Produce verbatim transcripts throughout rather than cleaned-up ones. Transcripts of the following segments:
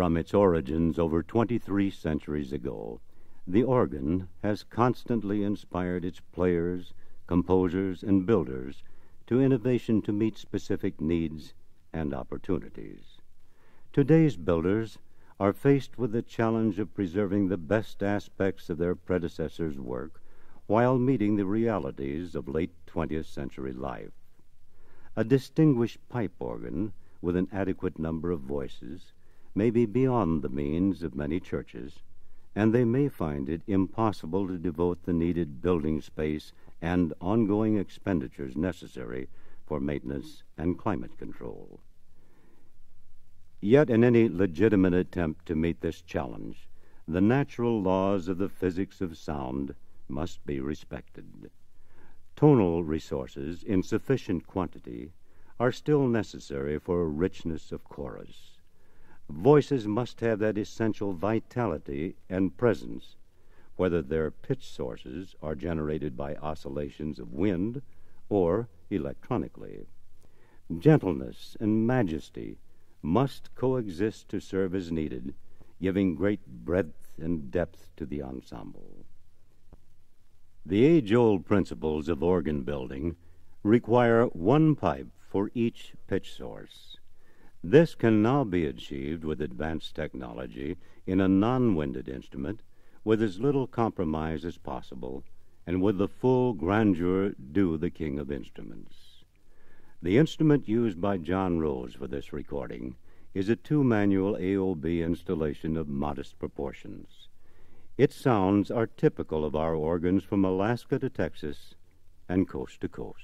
From its origins over twenty-three centuries ago, the organ has constantly inspired its players, composers, and builders to innovation to meet specific needs and opportunities. Today's builders are faced with the challenge of preserving the best aspects of their predecessors' work while meeting the realities of late twentieth century life. A distinguished pipe organ with an adequate number of voices may be beyond the means of many churches, and they may find it impossible to devote the needed building space and ongoing expenditures necessary for maintenance and climate control. Yet in any legitimate attempt to meet this challenge, the natural laws of the physics of sound must be respected. Tonal resources in sufficient quantity are still necessary for a richness of chorus. Voices must have that essential vitality and presence, whether their pitch sources are generated by oscillations of wind or electronically. Gentleness and majesty must coexist to serve as needed, giving great breadth and depth to the ensemble. The age-old principles of organ building require one pipe for each pitch source. This can now be achieved with advanced technology in a non-winded instrument with as little compromise as possible and with the full grandeur due the king of instruments. The instrument used by John Rose for this recording is a two-manual A O B installation of modest proportions. Its sounds are typical of our organs from Alaska to Texas and coast to coast.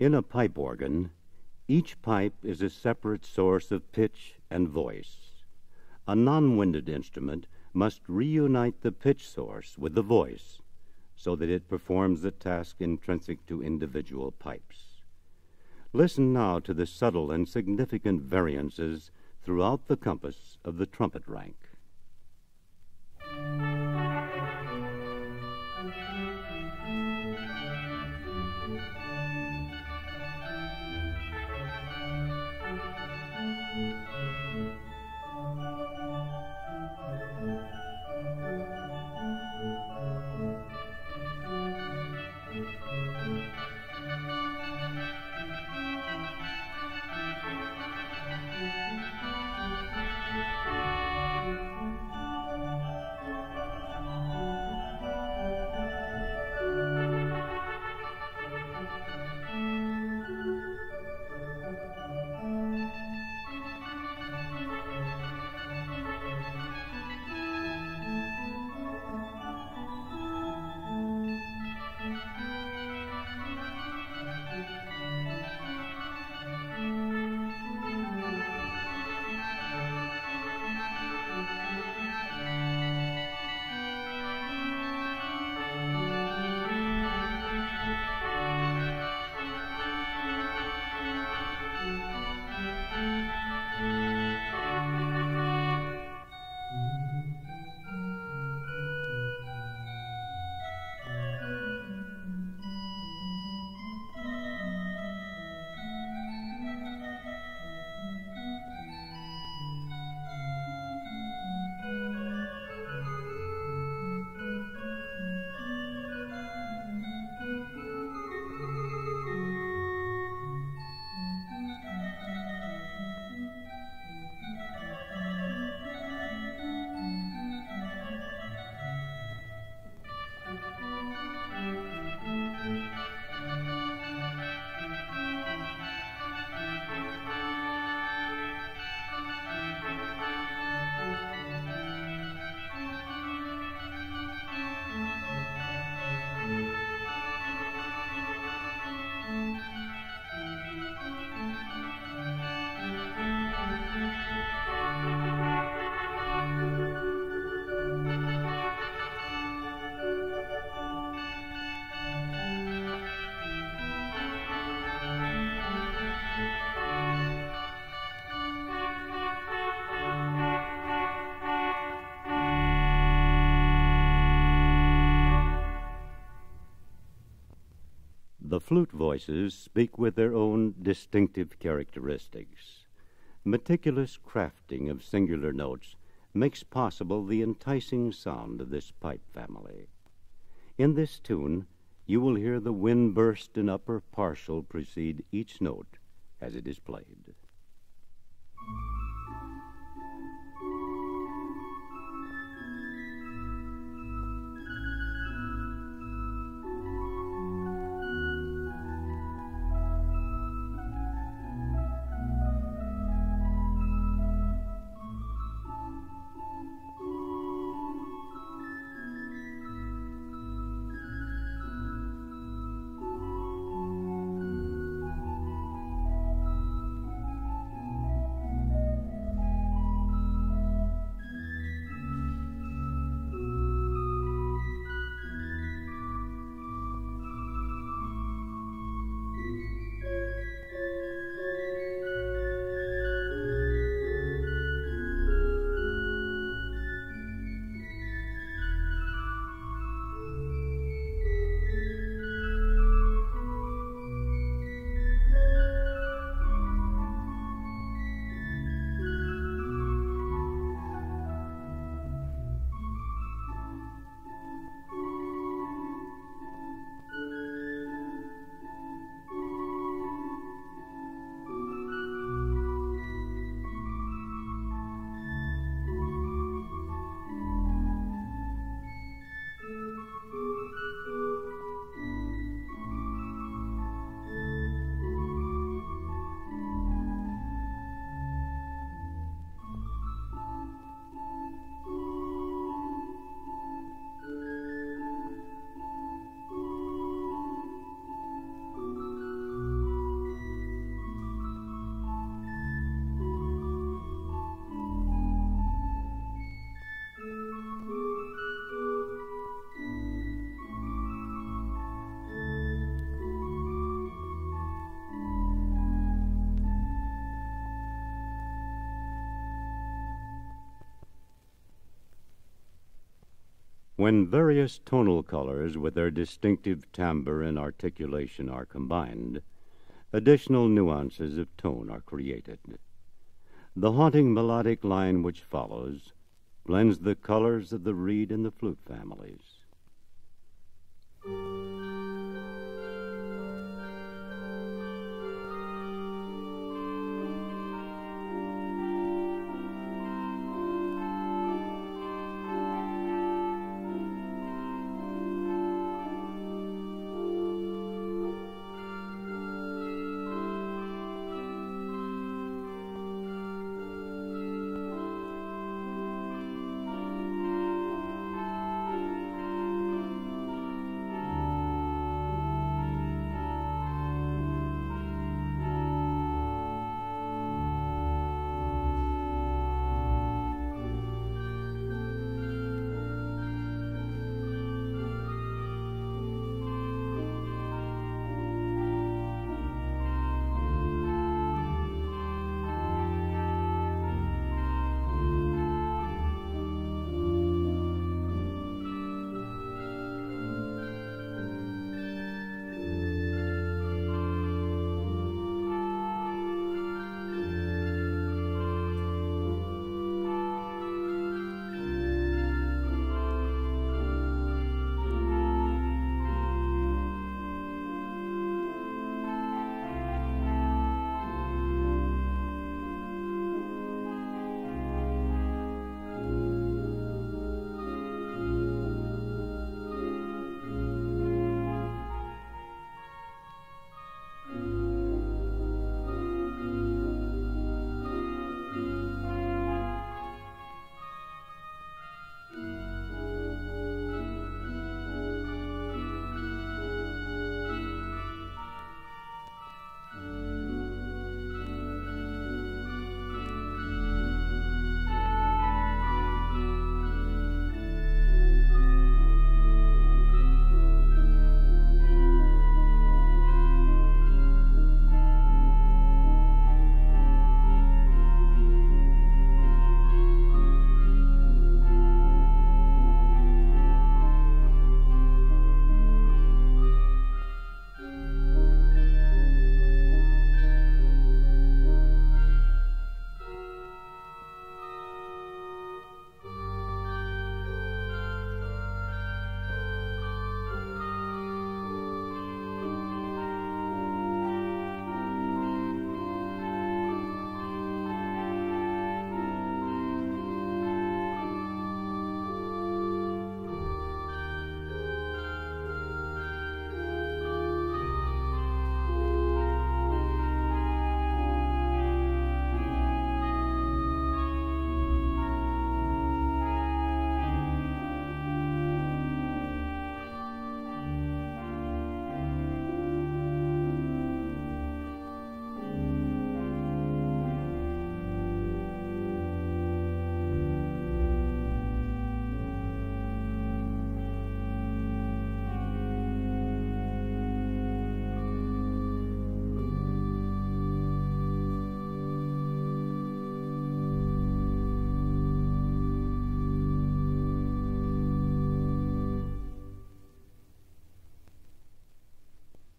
In a pipe organ, each pipe is a separate source of pitch and voice. A non-winded instrument must reunite the pitch source with the voice so that it performs the task intrinsic to individual pipes. Listen now to the subtle and significant variances throughout the compass of the trumpet rank. Thank you. The flute voices speak with their own distinctive characteristics. Meticulous crafting of singular notes makes possible the enticing sound of this pipe family. In this tune, you will hear the wind burst and upper partial precede each note as it is played. When various tonal colors with their distinctive timbre and articulation are combined, additional nuances of tone are created. The haunting melodic line which follows blends the colors of the reed and the flute families.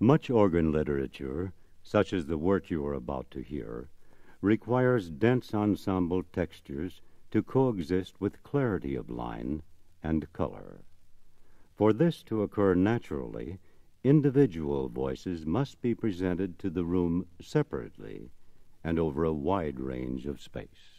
Much organ literature, such as the work you are about to hear, requires dense ensemble textures to coexist with clarity of line and color. For this to occur naturally, individual voices must be presented to the room separately and over a wide range of space.